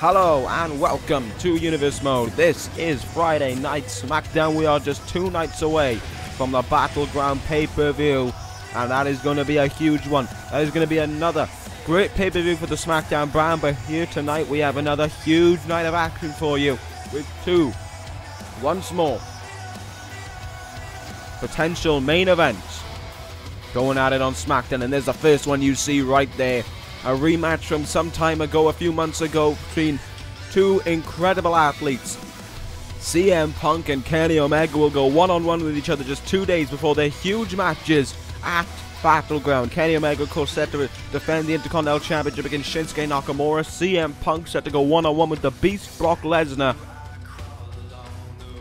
Hello and welcome to Universe Mode. This is Friday Night SmackDown. We are just 2 nights away from the Battleground pay-per-view, and that is going to be a huge one. That is going to be another great pay-per-view for the SmackDown brand, but here tonight we have another huge night of action for you with two, once more, potential main events going at it on SmackDown. And there's the first one you see right there. A rematch from some time ago, a few months ago, between two incredible athletes. CM Punk and Kenny Omega will go one-on-one with each other just 2 days before their huge matches at Battleground. Kenny Omega, of course, set to defend the Intercontinental Championship against Shinsuke Nakamura. CM Punk set to go one-on-one with the Beast, Brock Lesnar.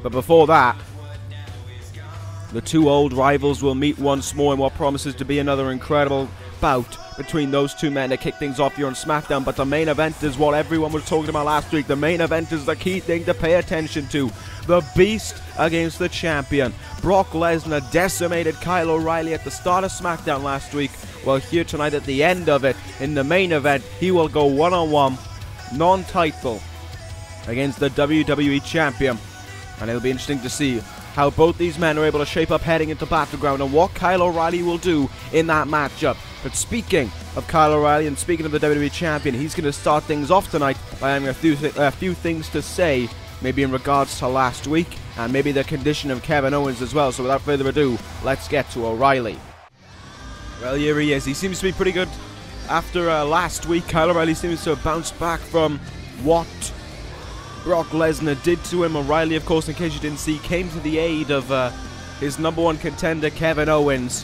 But before that, the two old rivals will meet once more in what promises to be another incredible bout between those two men to kick things off here on SmackDown. But the main event is what everyone was talking about last week. The main event is the key thing to pay attention to. The Beast against the Champion. Brock Lesnar decimated Kyle O'Reilly at the start of SmackDown last week. Well, here tonight at the end of it, in the main event, he will go one-on-one, non-title, against the WWE Champion. And it'll be interesting to see how both these men are able to shape up heading into Battleground and what Kyle O'Reilly will do in that matchup. But speaking of Kyle O'Reilly and speaking of the WWE Champion, he's going to start things off tonight by having a few things to say, maybe in regards to last week and maybe the condition of Kevin Owens as well. So without further ado, let's get to O'Reilly. Well, here he is. He seems to be pretty good after last week. Kyle O'Reilly seems to have bounced back from what Brock Lesnar did to him. O'Reilly, of course, in case you didn't see, came to the aid of his number one contender, Kevin Owens.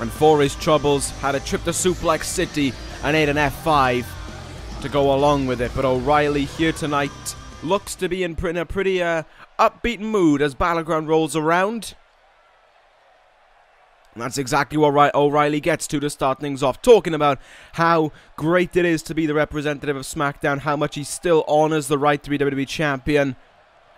And for his troubles, had a trip to Suplex City and ate an F5 to go along with it. But O'Reilly here tonight looks to be in a pretty upbeat mood as Battleground rolls around. And that's exactly what O'Reilly gets to start things off, talking about how great it is to be the representative of SmackDown, how much he still honors the right to be WWE Champion,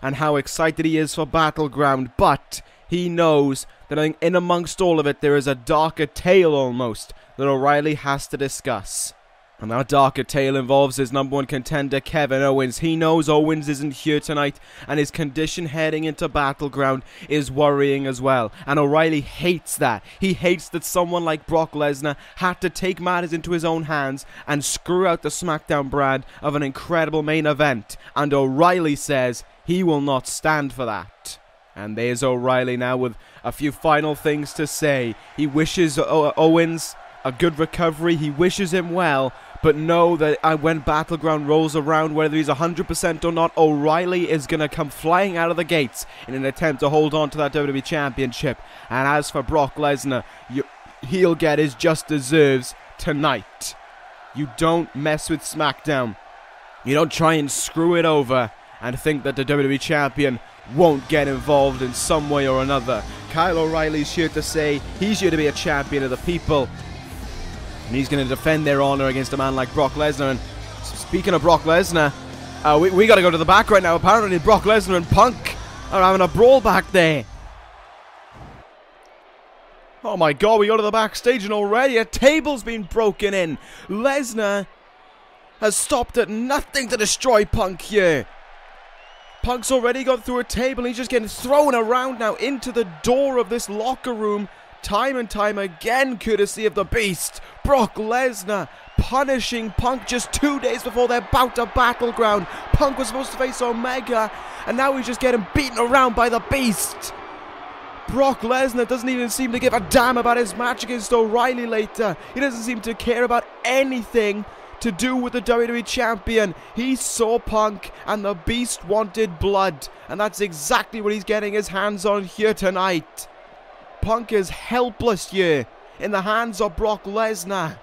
and how excited he is for Battleground. But he knows that in amongst all of it, there is a darker tale almost that O'Reilly has to discuss. And that darker tale involves his number one contender, Kevin Owens. He knows Owens isn't here tonight, and his condition heading into Battleground is worrying as well. And O'Reilly hates that. He hates that someone like Brock Lesnar had to take matters into his own hands and screw out the SmackDown brand of an incredible main event. And O'Reilly says he will not stand for that. And there's O'Reilly now with a few final things to say. He wishes Owens a good recovery. He wishes him well. But know that when Battleground rolls around, whether he's 100% or not, O'Reilly is going to come flying out of the gates in an attempt to hold on to that WWE Championship. And as for Brock Lesnar, he'll get his just deserves tonight. You don't mess with SmackDown. You don't try and screw it over and think that the WWE Champion won't get involved in some way or another. Kyle O'Reilly's here to say he's here to be a champion of the people, and he's going to defend their honor against a man like Brock Lesnar. And speaking of Brock Lesnar, we got to go to the back right now. Apparently Brock Lesnar and Punk are having a brawl back there. Oh my god, we go to the backstage and already a table's been broken in. Lesnar has stopped at nothing to destroy Punk here. Punk's already got through a table. He's just getting thrown around now into the door of this locker room, time and time again, courtesy of the Beast. Brock Lesnar punishing Punk just 2 days before their bout to Battleground. Punk was supposed to face Omega, and now he's just getting beaten around by the Beast. Brock Lesnar doesn't even seem to give a damn about his match against O'Reilly later. He doesn't seem to care about anything to do with the WWE Champion. He saw Punk, and the Beast wanted blood, and that's exactly what he's getting his hands on here tonight. Punk is helpless here in the hands of Brock Lesnar.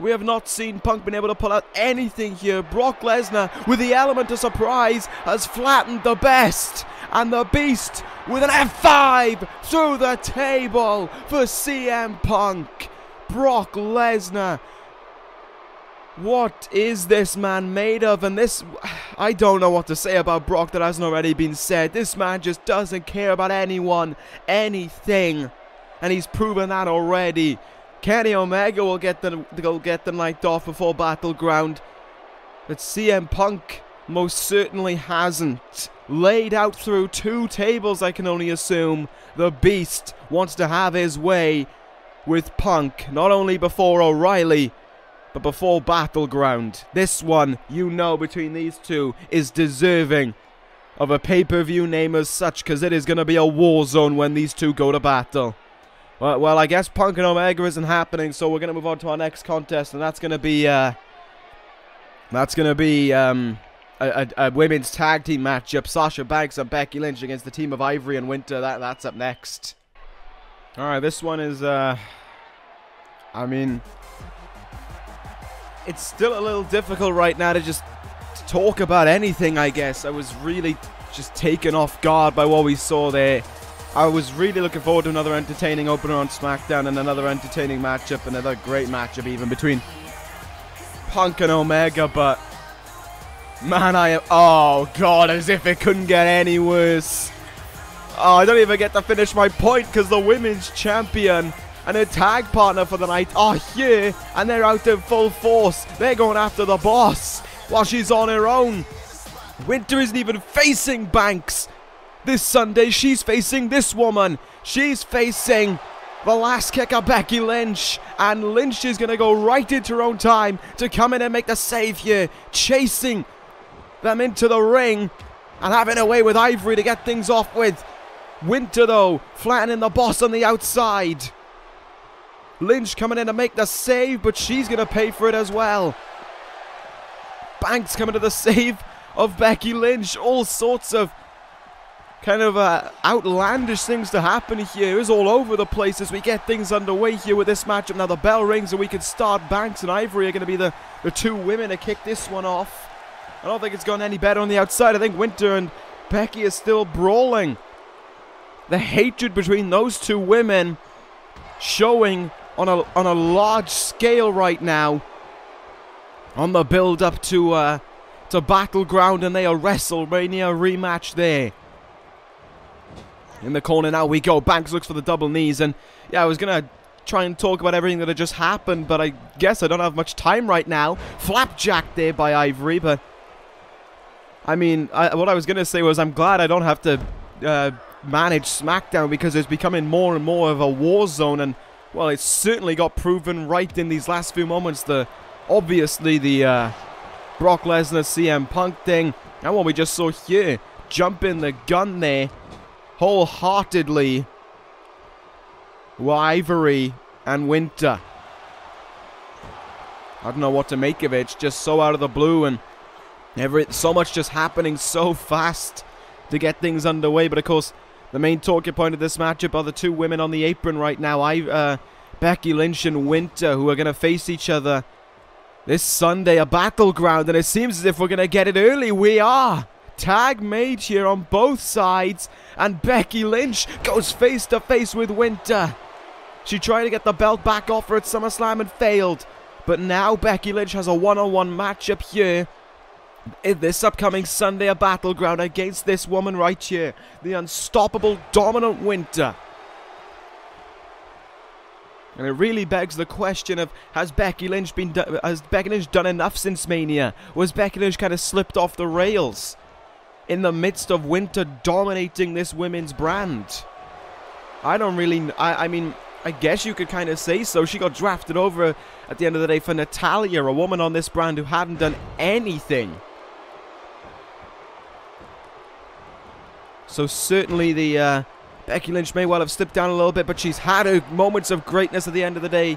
We have not seen Punk been able to pull out anything here. Brock Lesnar, with the element of surprise, has flattened the Best. And the Beast with an F5 through the table for CM Punk. Brock Lesnar, what is this man made of? And this, I don't know what to say about Brock that hasn't already been said. This man just doesn't care about anyone, anything, and he's proven that already. Kenny Omega will get the night off before Battleground. But CM Punk most certainly hasn't. Laid out through two tables, I can only assume. The Beast wants to have his way with Punk, not only before O'Reilly, but before Battleground. This one, you know, between these two, is deserving of a pay-per-view name as such, because it is going to be a war zone when these two go to battle. Well, I guess Punk and Omega isn't happening, so we're going to move on to our next contest, and that's going to be a women's tag team matchup. Sasha Banks and Becky Lynch against the team of Ivory and Winter. That's up next. All right, this one is, I mean, it's still a little difficult right now to just talk about anything, I guess. I was really just taken off guard by what we saw there. I was really looking forward to another entertaining opener on SmackDown and another entertaining matchup, another great matchup even between Punk and Omega, but man, oh God, as if it couldn't get any worse. Oh, I don't even get to finish my point because the women's champion and her tag partner for the night are here and they're out in full force. They're going after the boss while she's on her own. Winter isn't even facing Banks. This Sunday, she's facing this woman. She's facing the last kicker, Becky Lynch. And Lynch is going to go right into her own time to come in and make the save here, chasing them into the ring and having a way with Ivory to get things off with. Winter, though, flattening the boss on the outside. Lynch coming in to make the save, but she's going to pay for it as well. Banks coming to the save of Becky Lynch. All sorts of kind of outlandish things to happen here. It's all over the place as we get things underway here with this matchup. Now the bell rings and we can start. Banks and Ivory are going to be the two women to kick this one off. I don't think it's gone any better on the outside. I think Winter and Becky are still brawling. The hatred between those two women showing on a large scale right now on the build-up to Battleground and their WrestleMania rematch there. In the corner now we go. Banks looks for the double knees, and yeah, I was going to try and talk about everything that had just happened, but I guess I don't have much time right now. Flapjack there by Ivory, but I mean, what I was going to say was I'm glad I don't have to manage SmackDown because it's becoming more and more of a war zone, and well, it certainly got proven right in these last few moments. Obviously the Brock Lesnar CM Punk thing, and what we just saw here, jumping the gun there wholeheartedly with Ivory and Winter. I don't know what to make of it. It's just so out of the blue, and so much just happening so fast to get things underway. But of course, the main talking point of this matchup are the two women on the apron right now. Becky Lynch and Winter, who are going to face each other this Sunday, a Battleground, and it seems as if we're going to get it early. We are. Tag made here on both sides, and Becky Lynch goes face to face with Winter. She tried to get the belt back off her at SummerSlam and failed, but now Becky Lynch has a one-on-one matchup here in this upcoming Sunday, a Battleground, against this woman right here, the unstoppable, dominant Winter. And it really begs the question of, has Becky Lynch done enough since Mania? Was Becky Lynch kind of slipped off the rails in the midst of Winter dominating this women's brand? I don't really, I mean, I guess you could kind of say so. She got drafted over at the end of the day for Natalia, a woman on this brand who hadn't done anything. So certainly the Becky Lynch may well have slipped down a little bit, but she's had her moments of greatness at the end of the day,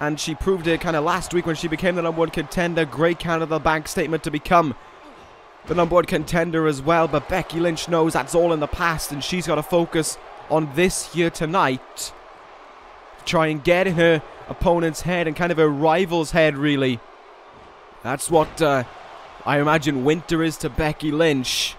and she proved it kind of last week when she became the number one contender. Great count of the Bank Statement to become the number one contender as well, but Becky Lynch knows that's all in the past, and she's got to focus on this here tonight. Try and get in her opponent's head and kind of her rival's head, really. That's what I imagine Winter is to Becky Lynch.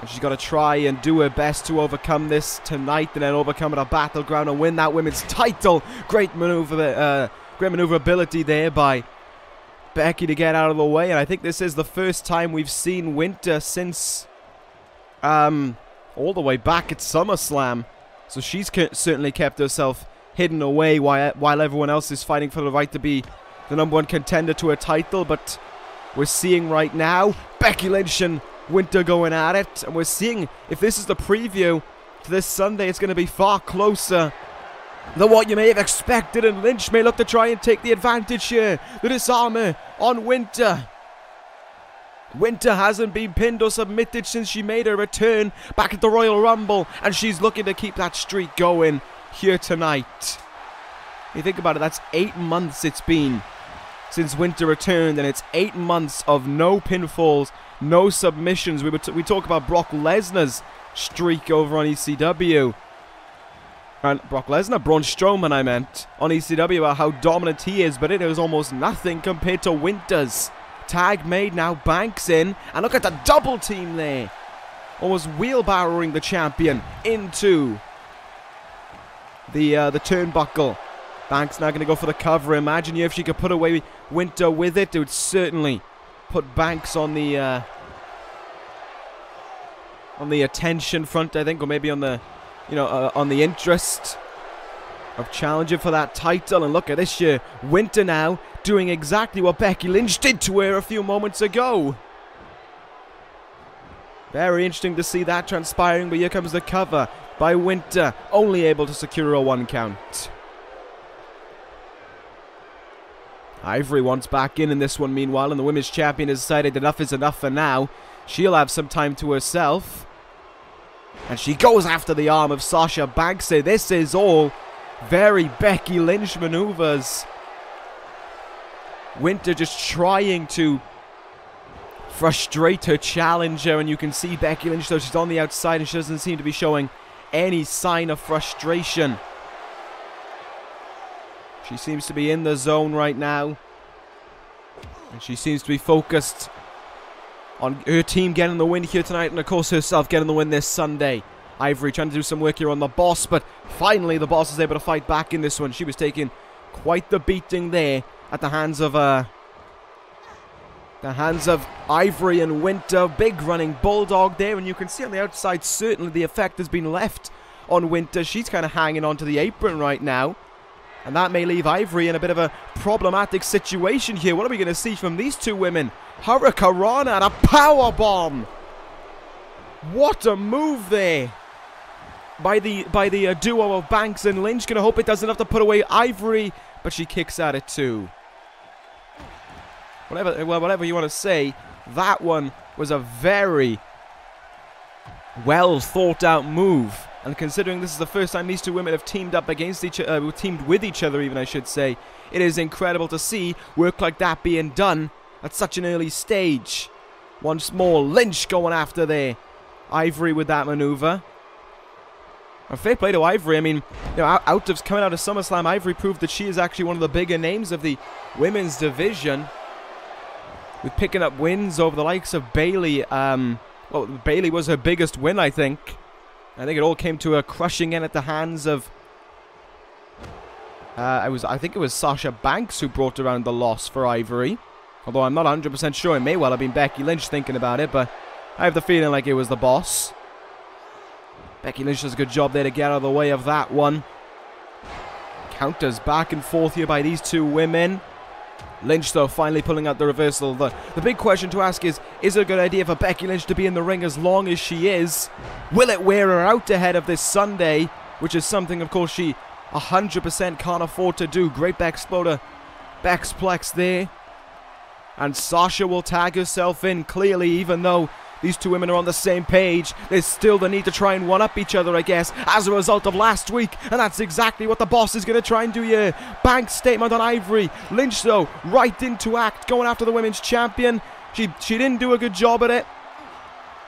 And she's got to try and do her best to overcome this tonight and then overcome it at Battleground and win that women's title. Great maneuverability there by Becky to get out of the way. And I think this is the first time we've seen Winter since all the way back at SummerSlam. So she's certainly kept herself hidden away while everyone else is fighting for the right to be the #1 contender to a title. But we're seeing right now Becky Lynch and Winter going at it, and we're seeing, if this is the preview to this Sunday, it's going to be far closer than what you may have expected, and Lynch may look to try and take the advantage here. The disarmer on Winter. Winter hasn't been pinned or submitted since she made her return back at the Royal Rumble, and she's looking to keep that streak going here tonight. You think about it, that's 8 months it's been since Winter returned, and it's 8 months of no pinfalls, no submissions. We talk about Brock Lesnar's streak over on ECW. And Brock Lesnar, Braun Strowman I meant, on ECW about how dominant he is, but it was almost nothing compared to Winter's. Tag made, now Banks in, and look at the double team there. Almost wheelbarrowing the champion into the turnbuckle. Banks now going to go for the cover. Imagine if she could put away Winter with it, it would certainly put Banks on the attention front, I think, or maybe on the, you know, on the interest of challenging for that title. And look at this year, Winter now doing exactly what Becky Lynch did to her a few moments ago. Very interesting to see that transpiring, but here comes the cover by Winter, only able to secure a 1 count. Ivory wants back in this one meanwhile, and the women's champion has decided enough is enough for now. She'll have some time to herself. And she goes after the arm of Sasha Banks. This is all very Becky Lynch maneuvers. Winter just trying to frustrate her challenger, and you can see Becky Lynch, though, she's on the outside and she doesn't seem to be showing any sign of frustration. She seems to be in the zone right now, and she seems to be focused on her team getting the win here tonight, and of course herself getting the win this Sunday. Ivory trying to do some work here on the boss, but finally the boss is able to fight back in this one. She was taking quite the beating there at the hands of Ivory and Winter. Big running bulldog there, and you can see on the outside certainly the effect has been left on Winter. She's kind of hanging onto the apron right now, and that may leave Ivory in a bit of a problematic situation here. What are we going to see from these two women? Hurricanrana and a powerbomb! What a move there by the duo of Banks and Lynch. Gonna hope it doesn't have to put away Ivory, but she kicks at it too. Whatever you want to say, that one was a very well thought out move. And considering this is the first time these two women have teamed up against each other, teamed with each other even, I should say, it is incredible to see work like that being done at such an early stage. Once more, Lynch going after there. Ivory with that maneuver. And fair play to Ivory. I mean, you know, coming out of SummerSlam, Ivory proved that she is actually one of the bigger names of the women's division, with picking up wins over the likes of Bayley. Well, Bayley was her biggest win, I think. It all came to a crushing end at the hands of I think it was Sasha Banks who brought around the loss for Ivory. Although I'm not 100% sure, it may well have been Becky Lynch thinking about it, but I have the feeling like it was the boss. Becky Lynch does a good job there to get out of the way of that one. Counters back and forth here by these two women. Lynch, though, finally pulling out the reversal. The big question to ask is it a good idea for Becky Lynch to be in the ring as long as she is? Will it wear her out ahead of this Sunday? Which is something, of course, she 100% can't afford to do. Great backsplex there. And Sasha will tag herself in. Clearly, even though these two women are on the same page, there's still the need to try and one-up each other, I guess, as a result of last week. And that's exactly what the boss is going to try and do here. Bank statement on Ivory. Lynch, though, right into act, going after the women's champion. She didn't do a good job at it.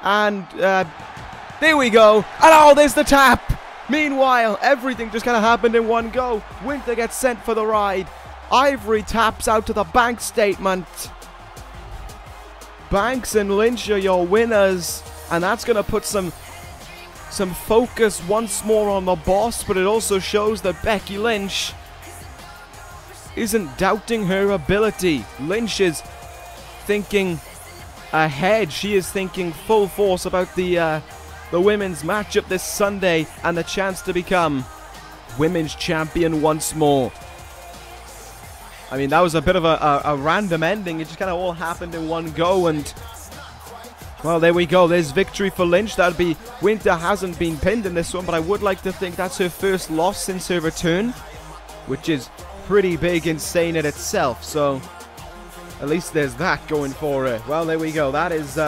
And there we go. And oh, there's the tap. Meanwhile, everything just kind of happened in one go. Winter gets sent for the ride. Ivory taps out to the bank statement. Banks and Lynch are your winners, and that's going to put some focus once more on the boss, but it also shows that Becky Lynch isn't doubting her ability. Lynch is thinking ahead. She is thinking full force about the the women's matchup this Sunday and the chance to become women's champion once more. I mean, that was a bit of a random ending. It just kind of all happened in one go, and well, there we go. There's victory for Lynch. That'd be, Winter hasn't been pinned in this one, but I would like to think that's her first loss since her return, which is pretty big, insane in itself. So at least there's that going for her. Well, there we go. That is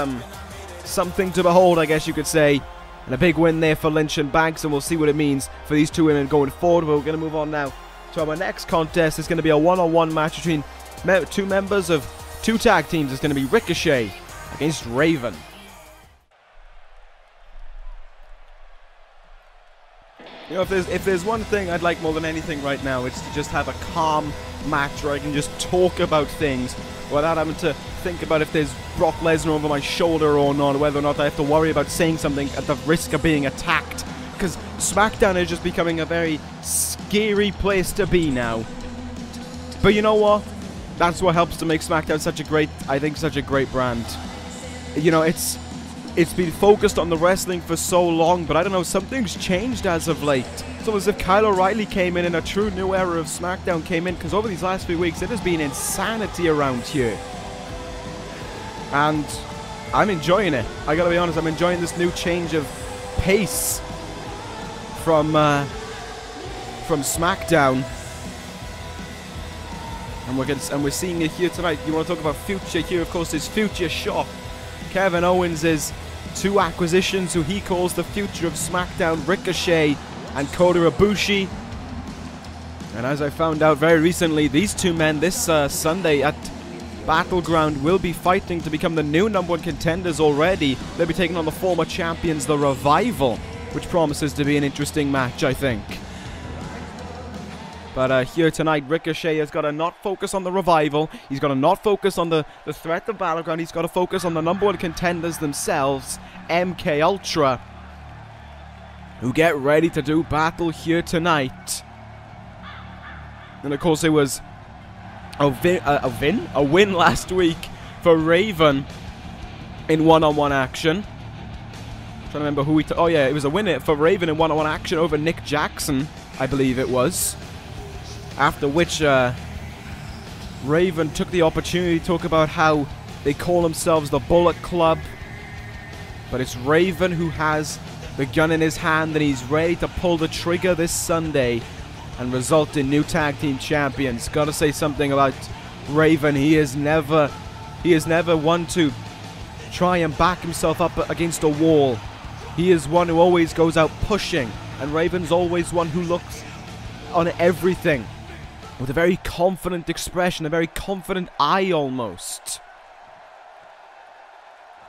something to behold, I guess you could say. And a big win there for Lynch and Banks, and we'll see what it means for these two women going forward. We're going to move on now to our next contest. It's going to be a one-on-one match between two members of two tag teams. It's going to be Ricochet against Raven. You know, if there's one thing I'd like more than anything right now, it's to just have a calm match where I can just talk about things without having to think about if there's Brock Lesnar over my shoulder or not, whether or not I have to worry about saying something at the risk of being attacked. Because SmackDown is just becoming a very scary place to be now. But you know what? That's what helps to make SmackDown such a great, I think, such a great brand. You know, it's been focused on the wrestling for so long, but I don't know, something's changed as of late. It's almost as if Kyle O'Reilly came in and a true new era of SmackDown came in, because over these last few weeks, it has been insanity around here. And I'm enjoying it. I gotta be honest, I'm enjoying this new change of pace from SmackDown. And we're seeing it here tonight. You want to talk about future? Here, of course, is Future Shock. Kevin Owens' two acquisitions, who he calls the future of SmackDown, Ricochet and Kota Ibushi. And as I found out very recently, these two men this Sunday at Battleground will be fighting to become the new number one contenders already. They'll be taking on the former champions, The Revival, which promises to be an interesting match, I think. But here tonight, Ricochet has got to not focus on the Revival. He's got to not focus on the threat of Battleground. He's got to focus on the number one contenders themselves, MK Ultra, who get ready to do battle here tonight. And of course, it was a win last week for Raven in one-on-one action. I'm trying to remember who we... Oh yeah, it was a win for Raven in one-on-one action over Nick Jackson, I believe it was. After which, Raven took the opportunity to talk about how they call themselves the Bullet Club. But it's Raven who has the gun in his hand, and he's ready to pull the trigger this Sunday and result in new tag team champions. Gotta say something about Raven. He is never one to try and back himself up against a wall. He is one who always goes out pushing, and Raven's always one who looks on everything with a very confident expression, a very confident eye almost.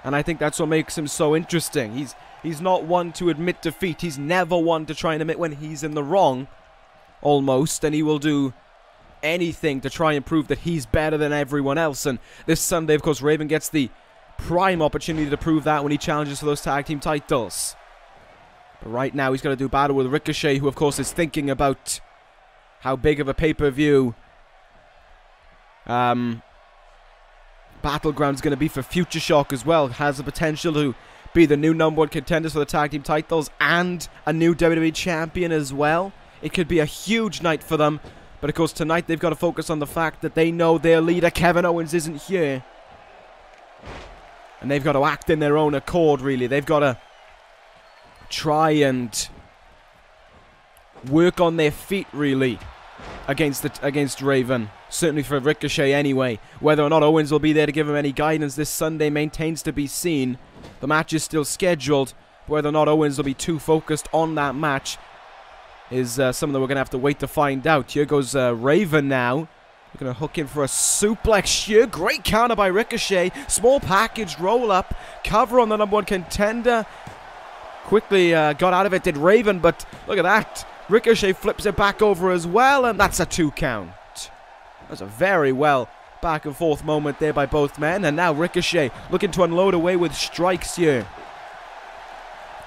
And I think that's what makes him so interesting. He's not one to admit defeat. He's never one to try and admit when he's in the wrong, almost. And he will do anything to try and prove that he's better than everyone else. And this Sunday, of course, Raven gets the prime opportunity to prove that when he challenges for those tag team titles. But right now, he's going to do battle with Ricochet, who, of course, is thinking about how big of a pay-per-view Battleground's going to be for Future Shock as well. Has the potential to be the new number one contenders for the tag team titles and a new WWE champion as well. It could be a huge night for them. But of course tonight they've got to focus on the fact that they know their leader Kevin Owens isn't here. And they've got to act in their own accord really. They've got to try and work on their feet really. Against Raven, certainly for Ricochet anyway. Whether or not Owens will be there to give him any guidance this Sunday maintains to be seen. The match is still scheduled, but whether or not Owens will be too focused on that match is something that we're going to have to wait to find out. Here goes Raven now. We're going to hook him for a suplex. Sheer great counter by Ricochet. Small package roll up, cover on the number one contender. Quickly got out of it, did Raven, but look at that. Ricochet flips it back over as well, and that's a 2 count. That was a very well back and forth moment there by both men, and now Ricochet looking to unload away with strikes here.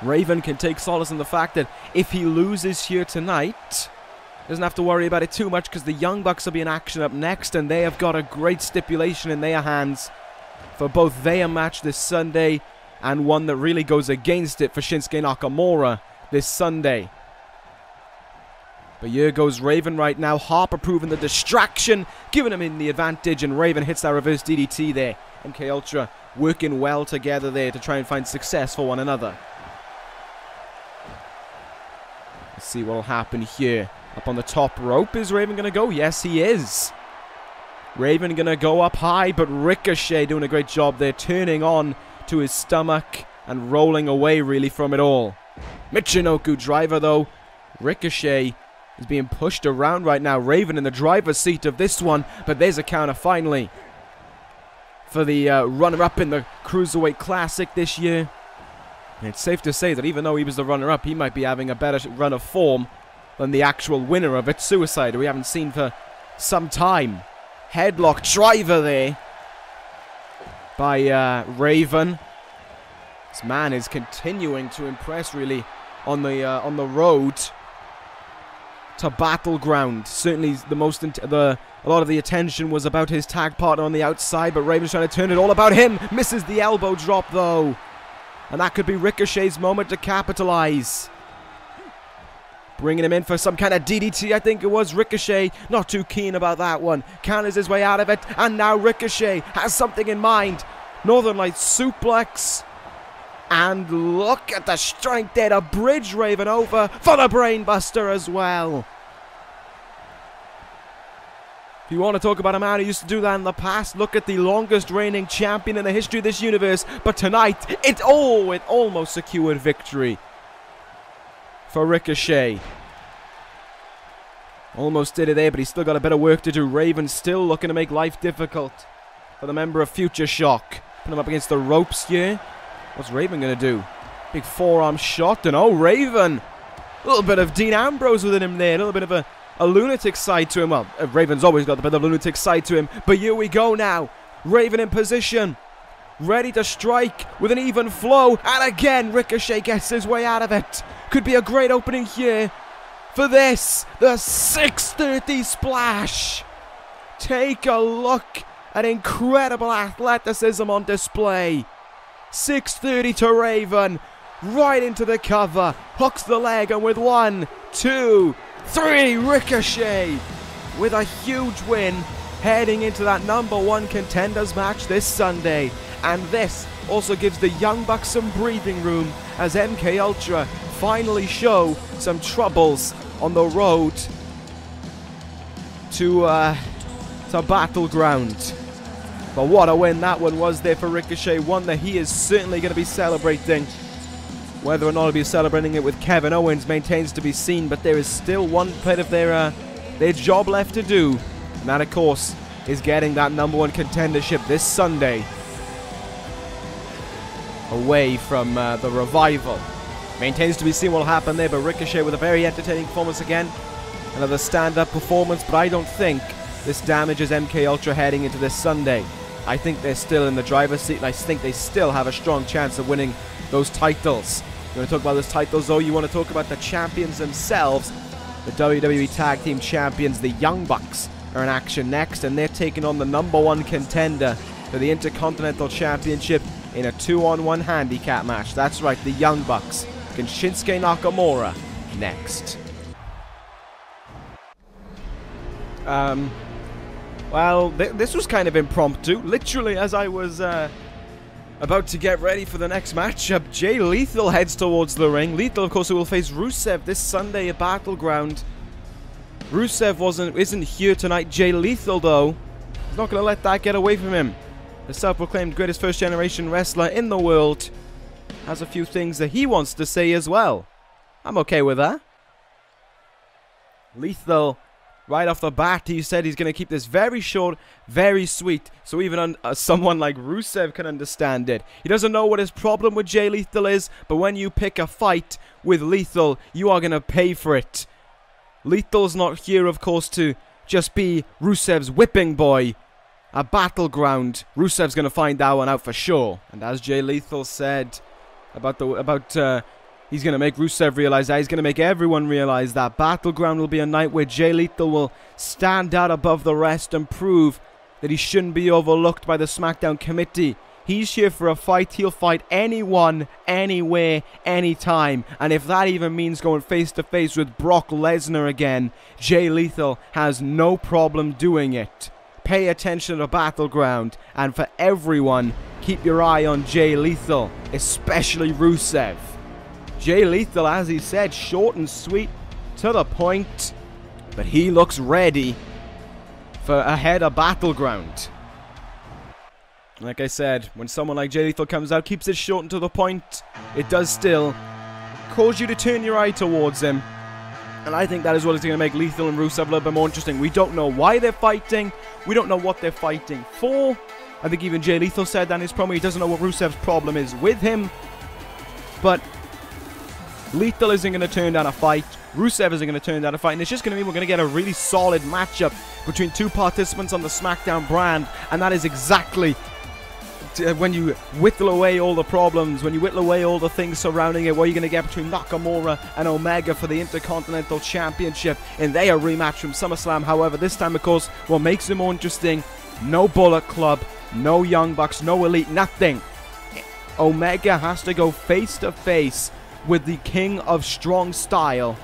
Raven can take solace in the fact that if he loses here tonight, doesn't have to worry about it too much because the Young Bucks will be in action up next, and they have got a great stipulation in their hands for both their match this Sunday and one that really goes against it for Shinsuke Nakamura this Sunday. But here goes Raven right now. Harper proving the distraction, giving him in the advantage, and Raven hits that reverse DDT there. MK Ultra working well together there to try and find success for one another. Let's see what will happen here. Up on the top rope, is Raven going to go? Yes, he is. Raven going to go up high, but Ricochet doing a great job there, turning on to his stomach and rolling away really from it all. Michinoku driver though. Ricochet is being pushed around right now. Raven in the driver's seat of this one, but there's a counter finally for the runner-up in the Cruiserweight Classic this year. And it's safe to say that even though he was the runner-up, he might be having a better run of form than the actual winner of it, Suicide, who we haven't seen for some time. Headlock driver there by Raven. This man is continuing to impress really on the road to Battleground. Certainly the most a lot of the attention was about his tag partner on the outside, but Raven's trying to turn it all about him. Misses the elbow drop though, and that could be Ricochet's moment to capitalize. Bringing him in for some kind of DDT, I think it was. Ricochet, not too keen about that one. Counters his way out of it, and now Ricochet has something in mind. Northern Lights suplex, and look at the strength there to bridge Raven over for the brainbuster as well. If you want to talk about a man who used to do that in the past, look at the longest reigning champion in the history of this universe. But tonight, it almost secured victory for Ricochet. Almost did it there, but he's still got a bit of work to do. Raven still looking to make life difficult for the member of Future Shock. Put him up against the ropes here. What's Raven going to do? Big forearm shot, and oh, Raven! A little bit of Dean Ambrose within him there. A little bit of a lunatic side to him. Well, Raven's always got a bit of a lunatic side to him. But here we go now. Raven in position, ready to strike with an even flow, and again Ricochet gets his way out of it. Could be a great opening here for this, the 630 splash. Take a look at incredible athleticism on display. 630 to Raven, right into the cover, hooks the leg, and with 1, 2, 3, Ricochet with a huge win, heading into that #1 contenders match this Sunday. And this also gives the Young Bucks some breathing room as MK Ultra finally show some troubles on the road to Battleground. But what a win that one was there for Ricochet, one that he is certainly going to be celebrating. Whether or not he'll be celebrating it with Kevin Owens maintains to be seen, but there is still one bit of their job left to do, and that of course is getting that #1 contendership this Sunday away from the Revival. Maintains to be seen what will happen there, but Ricochet with a very entertaining performance again. Another stand-up performance, but I don't think this damages MK Ultra heading into this Sunday. I think they're still in the driver's seat, and I think they still have a strong chance of winning those titles. You want to talk about those titles though, you want to talk about the champions themselves. The WWE Tag Team Champions, the Young Bucks, are in action next, and they're taking on the #1 contender for the Intercontinental Championship in a 2-on-1 handicap match. That's right, the Young Bucks against Shinsuke Nakamura next. Well, this was kind of impromptu. Literally, as I was about to get ready for the next matchup, Jay Lethal heads towards the ring. Lethal, of course, who will face Rusev this Sunday at Battleground. Rusev isn't here tonight. Jay Lethal, though, is not going to let that get away from him. The self-proclaimed greatest first-generation wrestler in the world has a few things that he wants to say as well. I'm okay with that. Lethal, right off the bat, he said he's going to keep this very short, very sweet, so even someone like Rusev can understand it. He doesn't know what his problem with Jay Lethal is, but when you pick a fight with Lethal, you are going to pay for it. Lethal's not here, of course, to just be Rusev's whipping boy. A Battleground, Rusev's going to find that one out for sure. And as Jay Lethal said he's going to make Rusev realize that, he's going to make everyone realize that Battleground will be a night where Jay Lethal will stand out above the rest and prove that he shouldn't be overlooked by the SmackDown committee. He's here for a fight. He'll fight anyone, anywhere, anytime. And if that even means going face to face with Brock Lesnar again, Jay Lethal has no problem doing it. Pay attention to Battleground, and for everyone, keep your eye on Jay Lethal, especially Rusev. Jay Lethal, as he said, short and sweet, to the point, but he looks ready for ahead of Battleground. Like I said, when someone like Jay Lethal comes out, keeps it short and to the point, it does still cause you to turn your eye towards him. And I think that is what is going to make Lethal and Rusev a little bit more interesting. We don't know why they're fighting. We don't know what they're fighting for. I think even Jay Lethal said that in his promo, he doesn't know what Rusev's problem is with him. But Lethal isn't going to turn down a fight. Rusev isn't going to turn down a fight. And it's just going to mean we're going to get a really solid matchup between two participants on the SmackDown brand. And that is exactly when you whittle away all the problems, when you whittle away all the things surrounding it, what you're going to get between Nakamura and Omega for the Intercontinental Championship in their rematch from SummerSlam. However, this time, of course, what makes it more interesting, no Bullet Club, no Young Bucks, no Elite, nothing. Omega has to go face-to-face with the King of Strong Style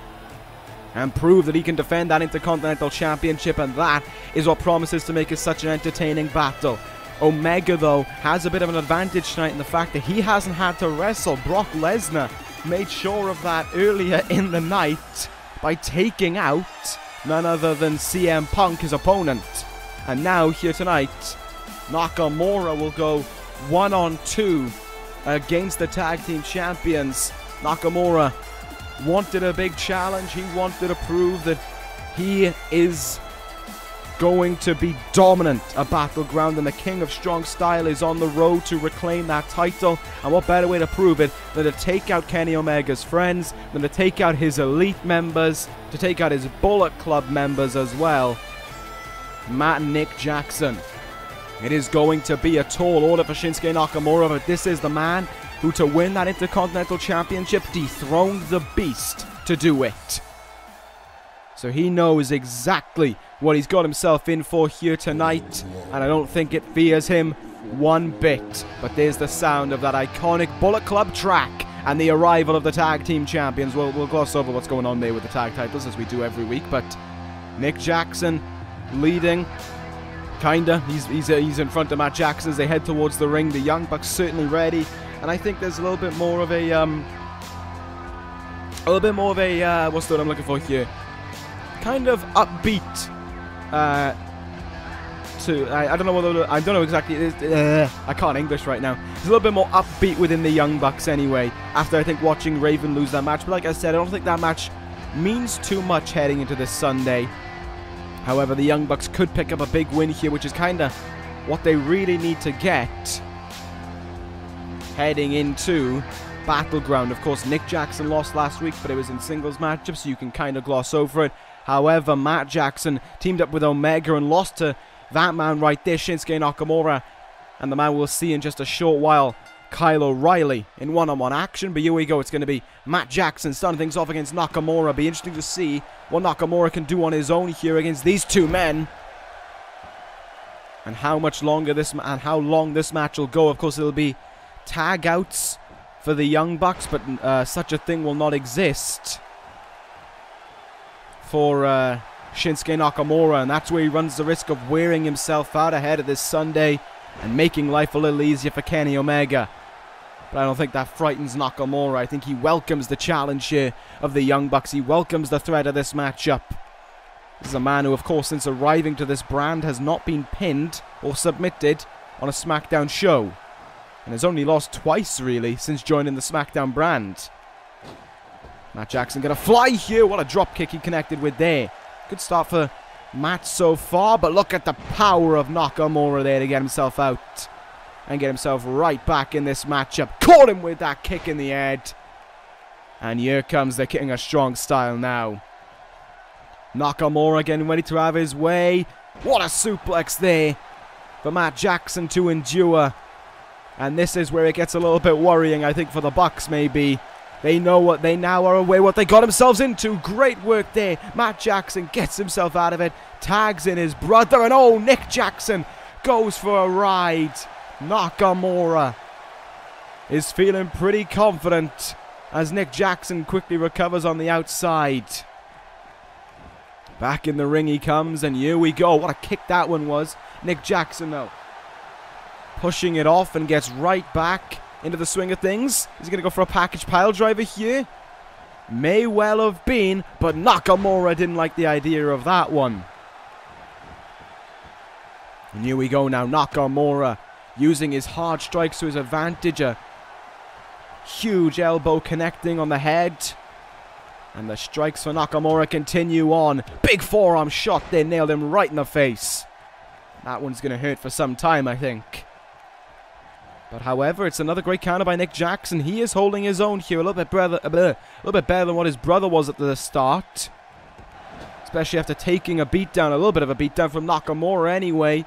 and prove that he can defend that Intercontinental Championship, and that is what promises to make it such an entertaining battle. Omega, though, has a bit of an advantage tonight in the fact that he hasn't had to wrestle. Brock Lesnar made sure of that earlier in the night by taking out none other than CM Punk, his opponent. And now, here tonight, Nakamura will go 1-on-2 against the tag team champions. Nakamura wanted a big challenge. He wanted to prove that he is going to be dominant at Battleground, and the King of Strong Style is on the road to reclaim that title. And what better way to prove it than to take out Kenny Omega's friends, than to take out his Elite members, to take out his Bullet Club members as well, Matt and Nick Jackson. It is going to be a tall order for Shinsuke Nakamura, but this is the man who, to win that Intercontinental Championship, dethroned the Beast to do it. So he knows exactly what he's got himself in for here tonight, and I don't think it fears him one bit. But there's the sound of that iconic Bullet Club track and the arrival of the tag team champions. We'll gloss over what's going on there with the tag titles, as we do every week, but Nick Jackson leading, kinda. He's in front of Matt Jackson as they head towards the ring. The Young Bucks certainly ready, and I think there's a little bit more of a what's the word I'm looking for here? Kind of upbeat. I can't English right now. It's a little bit more upbeat within the Young Bucks anyway, after I think watching Raven lose that match. But like I said, I don't think that match means too much heading into this Sunday. However, the Young Bucks could pick up a big win here, which is kind of what they really need to get heading into Battleground. Of course, Nick Jackson lost last week, but it was in singles matchups, so you can kind of gloss over it. However, Matt Jackson teamed up with Omega and lost to that man right there, Shinsuke Nakamura, and the man we'll see in just a short while, Kyle O'Reilly, in one-on-one action. But here we go. It's going to be Matt Jackson starting things off against Nakamura. Be interesting to see what Nakamura can do on his own here against these two men, and how long this match will go. Of course, it'll be tag outs for the Young Bucks, but such a thing will not exist for Shinsuke Nakamura, and that's where he runs the risk of wearing himself out ahead of this Sunday and making life a little easier for Kenny Omega. But I don't think that frightens Nakamura. I think he welcomes the challenge here of the Young Bucks. He welcomes the threat of this matchup. This is a man who, of course, since arriving to this brand, has not been pinned or submitted on a SmackDown show, and has only lost twice, really, since joining the SmackDown brand. Matt Jackson gonna fly here. What a drop kick he connected with there. Good start for Matt so far, but look at the power of Nakamura there to get himself out and get himself right back in this matchup. Caught him with that kick in the head. And here comes the King of Strong Style now. Nakamura getting ready to have his way. What a suplex there for Matt Jackson to endure. And this is where it gets a little bit worrying, I think, for the Bucks, maybe. They know what they now are aware what they got themselves into. Great work there. Matt Jackson gets himself out of it, tags in his brother, and oh, Nick Jackson goes for a ride. Nakamura is feeling pretty confident as Nick Jackson quickly recovers on the outside. Back in the ring he comes, and here we go. What a kick that one was. Nick Jackson, though, pushing it off and gets right back into the swing of things. Is he going to go for a package pile driver here? May well have been, but Nakamura didn't like the idea of that one. And here we go now. Nakamura using his hard strikes to his advantage. A huge elbow connecting on the head. And the strikes for Nakamura continue on. Big forearm shot. They nailed him right in the face. That one's going to hurt for some time, I think. But however, it's another great counter by Nick Jackson. He is holding his own here. A little bit better than what his brother was at the start. Especially after taking a beatdown. A little bit of a beatdown from Nakamura anyway.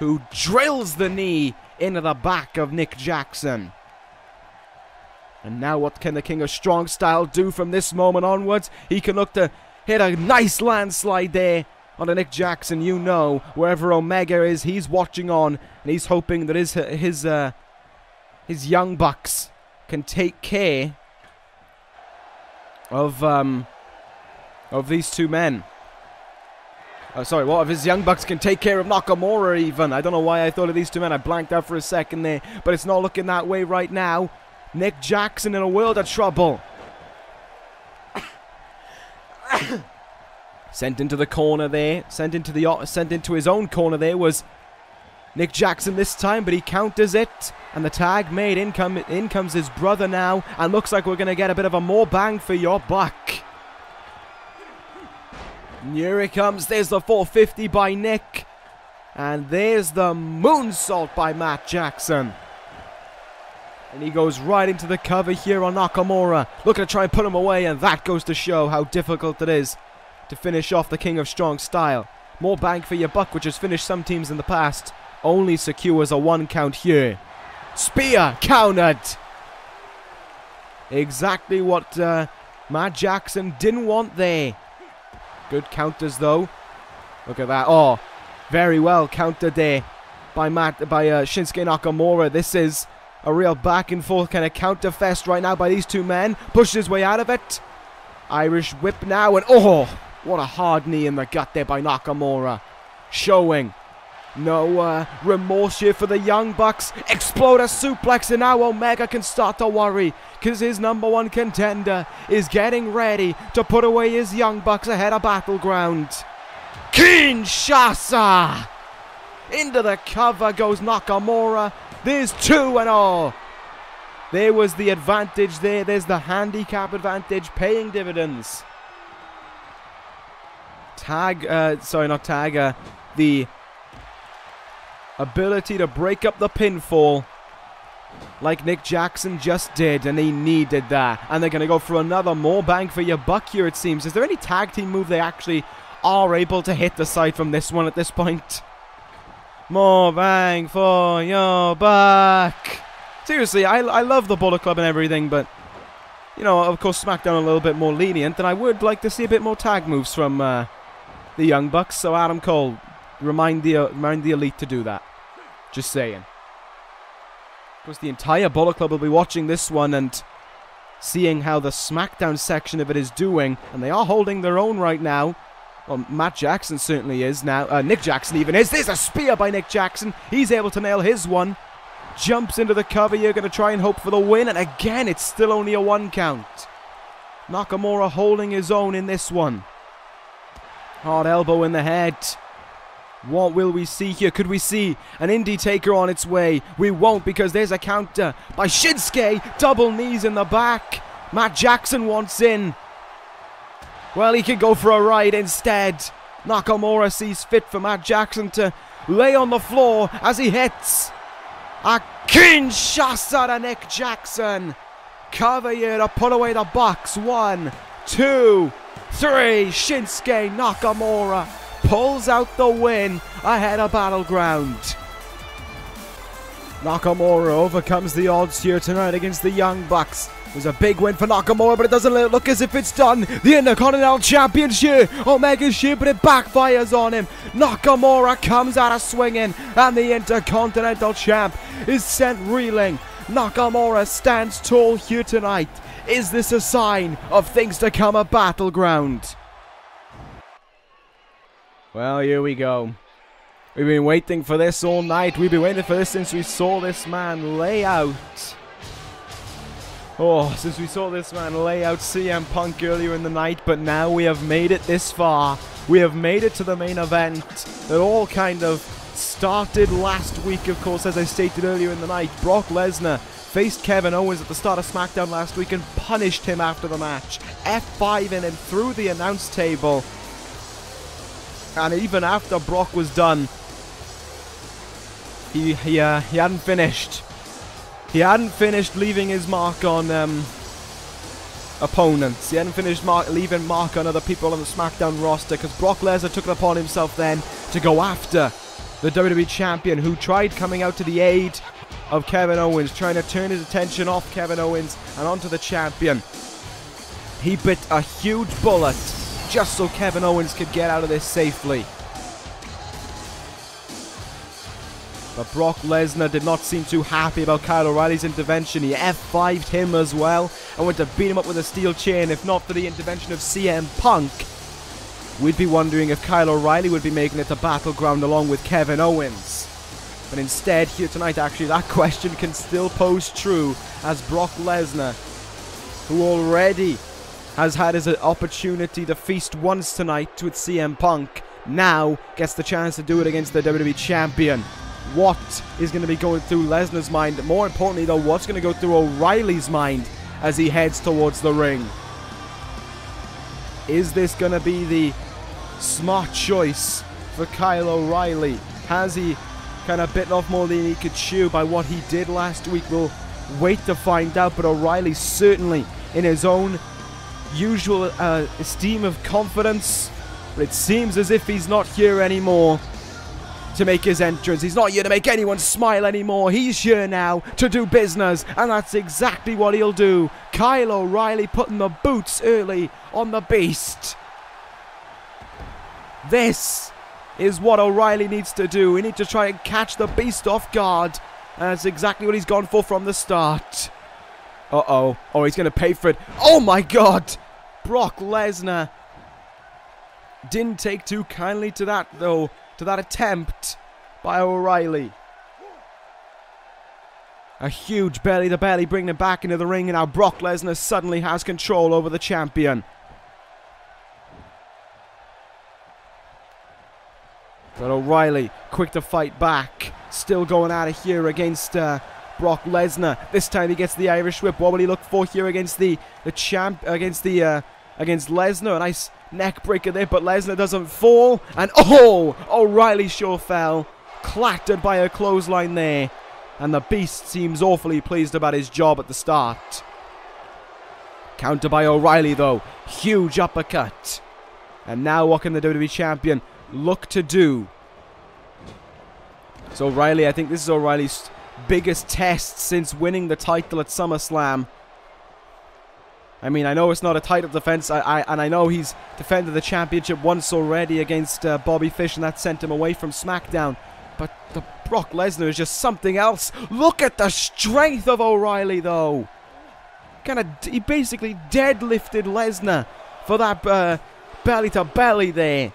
Who drills the knee into the back of Nick Jackson. And now what can the King of Strong Style do from this moment onwards? He can look to hit a nice landslide there onto Nick Jackson. You know, wherever Omega is, he's watching on. And he's hoping that his Young Bucks can take care of these two men. Oh, sorry, what if his Young Bucks can take care of Nakamura even? I don't know why I thought of these two men. I blanked out for a second there. But it's not looking that way right now. Nick Jackson in a world of trouble. Sent into the corner there. Sent into his own corner there was Nick Jackson this time, but he counters it. And the tag made. In comes his brother now. And looks like we're going to get a bit of a more bang for your buck. And here it comes. There's the 450 by Nick. And there's the moonsault by Matt Jackson. And he goes right into the cover here on Nakamura. Looking to try and put him away, and that goes to show how difficult it is to finish off the King of Strong Style. More bang for your buck, which has finished some teams in the past, only secures a one count here. Spear countered. Exactly what Matt Jackson didn't want there. Good counters though. Look at that. Oh, very well countered there by Shinsuke Nakamura. This is a real back and forth kind of counter fest right now by these two men. Pushes his way out of it. Irish whip now, and oh, what a hard knee in the gut there by Nakamura. Showing no remorse here for the Young Bucks. Exploder suplex, and now Omega can start to worry, because his #1 contender is getting ready to put away his Young Bucks ahead of Battleground. Kinshasa! Into the cover goes Nakamura. There's 2-0. There was the advantage there. There's the handicap advantage paying dividends. The ability to break up the pinfall like Nick Jackson just did, and he needed that. And they're going to go for another more bang for your buck here, it seems. Is there any tag team move they actually are able to hit aside from this one at this point? More bang for your buck. Seriously, I love the Bullet Club and everything, but, you know, of course, SmackDown a little bit more lenient, and I would like to see a bit more tag moves from the Young Bucks. So Adam Cole, remind the Elite to do that. Just saying. Of course, the entire Bullet Club will be watching this one and seeing how the SmackDown section of it is doing, and they are holding their own right now. Well, Matt Jackson certainly is now. Nick Jackson even is. There's a spear by Nick Jackson. He's able to nail his one. Jumps into the cover. You're going to try and hope for the win. And again, it's still only a one count. Nakamura holding his own in this one. Hard elbow in the head. What will we see here? Could we see an indie taker on its way? We won't, because there's a counter by Shinsuke. Double knees in the back. Matt Jackson wants in. Well, he could go for a ride instead. Nakamura sees fit for Matt Jackson to lay on the floor as he hits a Kinshasa to Nick Jackson. Cover here to put away the Bucks. 1, 2, 3. Shinsuke Nakamura pulls out the win ahead of Battleground. Nakamura overcomes the odds here tonight against the Young Bucks. was a big win for Nakamura, but it doesn't look as if it's done. The Intercontinental Championship, Omega's here, but it backfires on him. Nakamura comes out of swinging, and the Intercontinental Champ is sent reeling. Nakamura stands tall here tonight. Is this a sign of things to come at Battleground? Well, here we go. We've been waiting for this all night. We've been waiting for this since we saw this man lay out. Oh, since we saw this man lay out CM Punk earlier in the night, but now we have made it this far. We have made it to the main event. It all kind of started last week, of course, as I stated earlier in the night. Brock Lesnar faced Kevin Owens at the start of SmackDown last week and punished him after the match. F5 in him through the announce table. And even after Brock was done, he hadn't finished. He hadn't finished leaving his mark on opponents. He hadn't finished leaving mark on other people on the SmackDown roster, because Brock Lesnar took it upon himself then to go after the WWE Champion, who tried coming out to the aid of Kevin Owens, trying to turn his attention off Kevin Owens and onto the Champion. He bit a huge bullet just so Kevin Owens could get out of this safely. But Brock Lesnar did not seem too happy about Kyle O'Reilly's intervention. He F5'd him as well and went to beat him up with a steel chain. If not for the intervention of CM Punk, we'd be wondering if Kyle O'Reilly would be making it to Battleground along with Kevin Owens. But instead, here tonight, actually, that question can still pose true, as Brock Lesnar, who already has had his opportunity to feast once tonight with CM Punk, now gets the chance to do it against the WWE Champion. What is going to be going through Lesnar's mind? More importantly, though, what's going to go through O'Reilly's mind as he heads towards the ring? Is this going to be the smart choice for Kyle O'Reilly? Has he kind of bitten off more than he could chew by what he did last week? We'll wait to find out, but O'Reilly certainly in his own usual esteem of confidence, but it seems as if he's not here anymore to make his entrance. He's not here to make anyone smile anymore. He's here now to do business, and that's exactly what he'll do. Kyle O'Reilly putting the boots early on the beast. This is what O'Reilly needs to do. We need to try and catch the beast off guard, and that's exactly what he's gone for from the start. Uh-oh. Oh, he's going to pay for it. Oh my god! Brock Lesnar didn't take too kindly to that, though. To that attempt by O'Reilly. A huge belly to belly, bringing him back into the ring, and now Brock Lesnar suddenly has control over the champion. But O'Reilly, quick to fight back, still going out of here against Brock Lesnar. This time he gets the Irish whip. What will he look for here against against Lesnar? A nice neck breaker there, but Lesnar doesn't fall, and oh, O'Reilly sure fell, clattered by a clothesline there, and the beast seems awfully pleased about his job at the start. Counter by O'Reilly though, huge uppercut, and now what can the WWE Champion look to do? So O'Reilly, I think this is O'Reilly's biggest test since winning the title at SummerSlam. I mean, I know it's not a title defense, and I know he's defended the championship once already against Bobby Fish, and that sent him away from SmackDown. But the Brock Lesnar is just something else. Look at the strength of O'Reilly, though. He basically deadlifted Lesnar for that belly-to-belly there.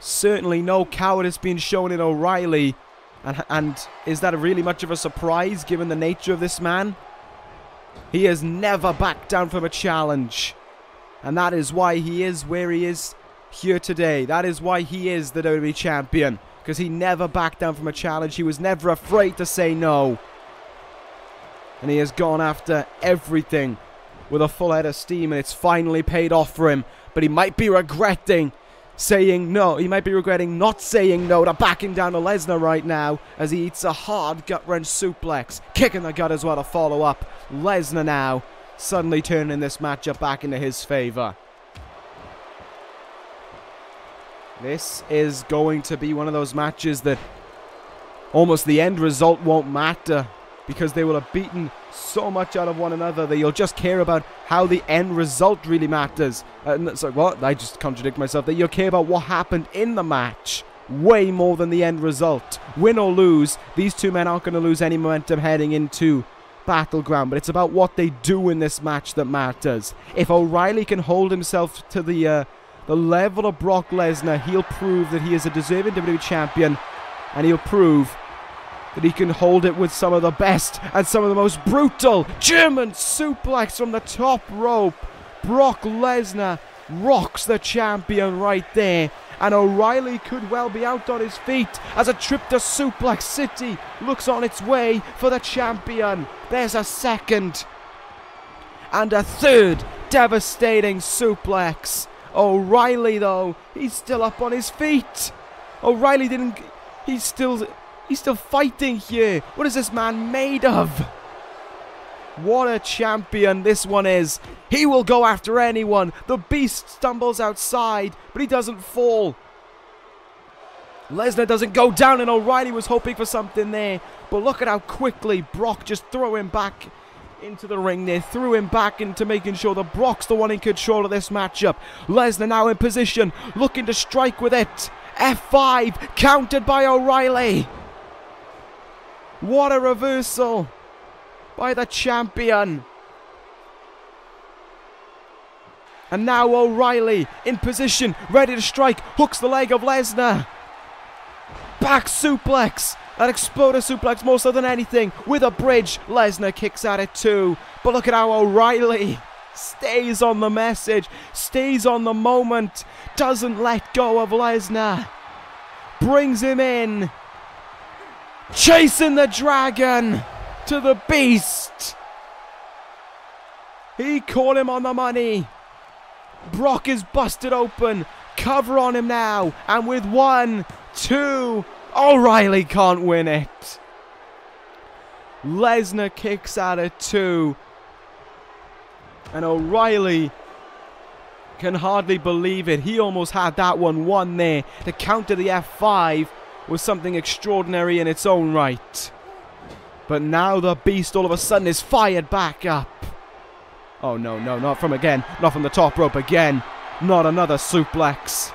Certainly no cowardice being shown in O'Reilly. And is that really much of a surprise, given the nature of this man? He has never backed down from a challenge. And that is why he is where he is here today. That is why he is the WWE Champion. Because he never backed down from a challenge. He was never afraid to say no. And he has gone after everything with a full head of steam. And it's finally paid off for him. But he might be regretting saying no. He might be regretting not saying no to backing down to Lesnar right now, as he eats a hard gut-wrench suplex. Kick in the gut as well to follow up. Lesnar now suddenly turning this matchup back into his favor. This is going to be one of those matches that almost the end result won't matter. because they will have beaten so much out of one another that you'll just care about how the end result really matters. And it's like, what? I just contradict myself. That you'll care about what happened in the match way more than the end result. Win or lose, these two men aren't going to lose any momentum heading into Battleground, but it's about what they do in this match that matters. If O'Reilly can hold himself to the level of Brock Lesnar, he'll prove that he is a deserving WWE Champion, and he'll prove that he can hold it with some of the best and some of the most brutal German suplex from the top rope. Brock Lesnar rocks the champion right there, and O'Reilly could well be out on his feet as a trip to Suplex City looks on its way for the champion. There's a second and a third devastating suplex. O'Reilly, though, he's still up on his feet. O'Reilly didn't... He's still fighting here. What is this man made of? What a champion this one is. He will go after anyone. The beast stumbles outside, but he doesn't fall. Lesnar doesn't go down, and O'Reilly was hoping for something there. But look at how quickly Brock just threw him back into the ring there, threw him back into making sure that Brock's the one in control of this matchup. Lesnar now in position, looking to strike with it. F5, countered by O'Reilly. What a reversal by the champion. And now O'Reilly in position, ready to strike, hooks the leg of Lesnar. Back suplex. An exploder suplex more so than anything. With a bridge, Lesnar kicks at it too. But look at how O'Reilly stays on the message, stays on the moment, doesn't let go of Lesnar. Brings him in. Chasing the dragon to the beast. He caught him on the money. Brock is busted open. Cover on him now. And with 1, 2... O'Reilly can't win it. Lesnar kicks at it too. And O'Reilly can hardly believe it. He almost had that one won there. The counter the F5 was something extraordinary in its own right. But now the beast all of a sudden is fired back up. Oh no, no, not from again. Not from the top rope again. Not another suplex.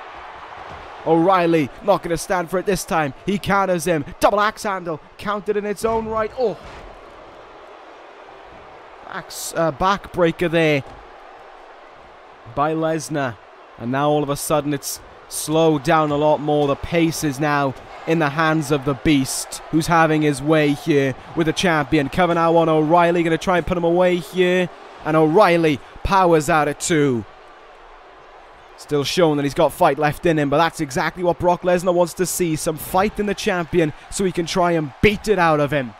O'Reilly not going to stand for it this time. He counters him. Double axe handle. Countered in its own right. Oh. Backbreaker there by Lesnar. And now all of a sudden it's slowed down a lot more. The pace is now in the hands of the beast, who's having his way here with the champion. Cover now on O'Reilly. Going to try and put him away here. And O'Reilly powers out at 2. Still showing that he's got fight left in him, but that's exactly what Brock Lesnar wants to see. Some fight in the champion so he can try and beat it out of him.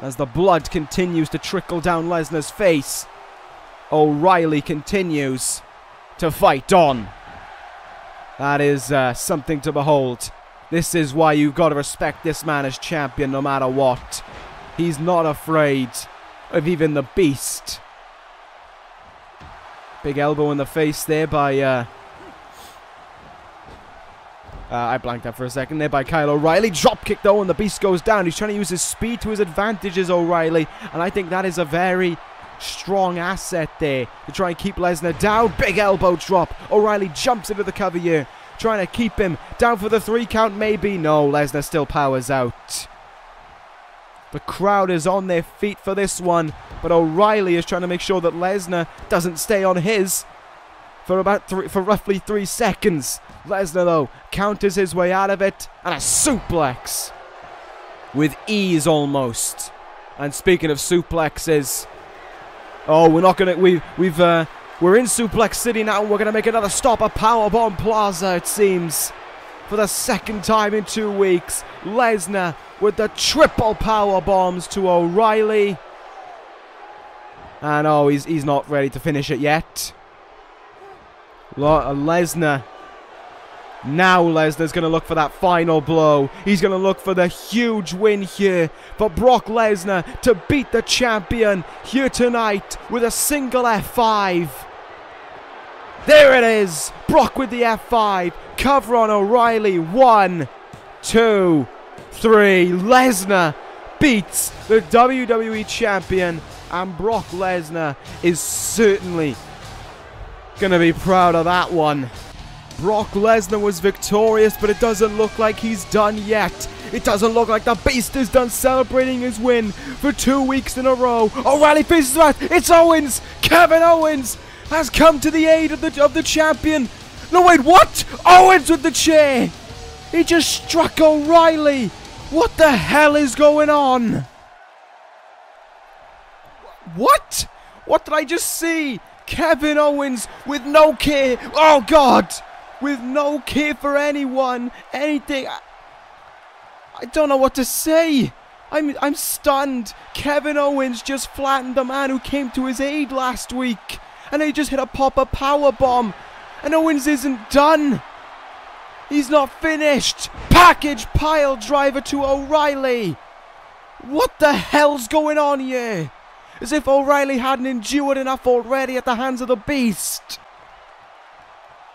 As the blood continues to trickle down Lesnar's face, O'Reilly continues to fight on. That is something to behold. This is why you've got to respect this man as champion no matter what. He's not afraid of even the beast. Big elbow in the face there by, I blanked out for a second there, by Kyle O'Reilly. Drop kick though, and the beast goes down. He's trying to use his speed to his advantages, O'Reilly. And I think that is a very strong asset there to try and keep Lesnar down. Big elbow drop. O'Reilly jumps into the cover here, trying to keep him down for the 3 count maybe. No, Lesnar still powers out. The crowd is on their feet for this one, but O'Reilly is trying to make sure that Lesnar doesn't stay on his for roughly 3 seconds. Lesnar, though, counters his way out of it, and a suplex with ease almost. And speaking of suplexes, oh, we're not gonna we're in Suplex City now, and we're gonna make another stop at Powerbomb Plaza, it seems. For the second time in 2 weeks, Lesnar with the triple power bombs to O'Reilly. And oh, he's not ready to finish it yet. Lesnar. Now Lesnar's going to look for that final blow. He's going to look for the huge win here for Brock Lesnar to beat the champion here tonight with a single F5. There it is. Brock with the F5. Cover on O'Reilly. 1, 2, 3. Lesnar beats the WWE Champion, and Brock Lesnar is certainly going to be proud of that one. Brock Lesnar was victorious, but it doesn't look like he's done yet. It doesn't look like the Beast is done celebrating his win for 2 weeks in a row. O'Reilly faces that. It's Owens. Kevin Owens has come to the aid of the champion. No, wait, what? Owens with the chair. He just struck O'Reilly. What the hell is going on? What? What did I just see? Kevin Owens with no care. Oh, God. With no care for anyone, anything. I don't know what to say. I'm stunned. Kevin Owens just flattened the man who came to his aid last week, and he just hit a pop-up power bomb. And Owens isn't done. He's not finished. Package Pile Driver to O'Reilly. What the hell's going on here? As if O'Reilly hadn't endured enough already at the hands of the Beast.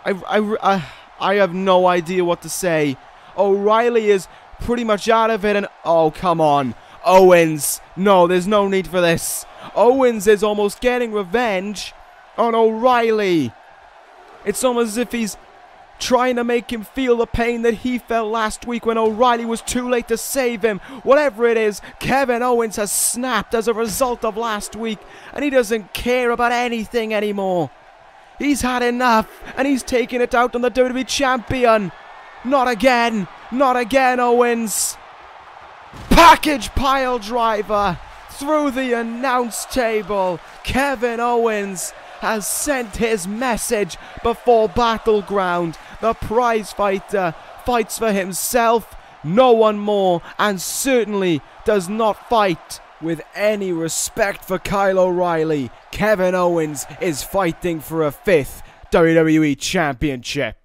I have no idea what to say. O'Reilly is pretty much out of it, and oh, come on, Owens. No, there's no need for this. Owens is almost getting revenge on O'Reilly. It's almost as if he's trying to make him feel the pain that he felt last week when O'Reilly was too late to save him. Whatever it is, Kevin Owens has snapped as a result of last week, and he doesn't care about anything anymore. He's had enough, and he's taking it out on the WWE Champion. Not again. Not again, Owens. Package Pile Driver through the announce table. Kevin Owens has sent his message before Battleground. The prize fighter fights for himself, no one more, and certainly does not fight with any respect for Kyle O'Reilly. Kevin Owens is fighting for a 5th WWE Championship.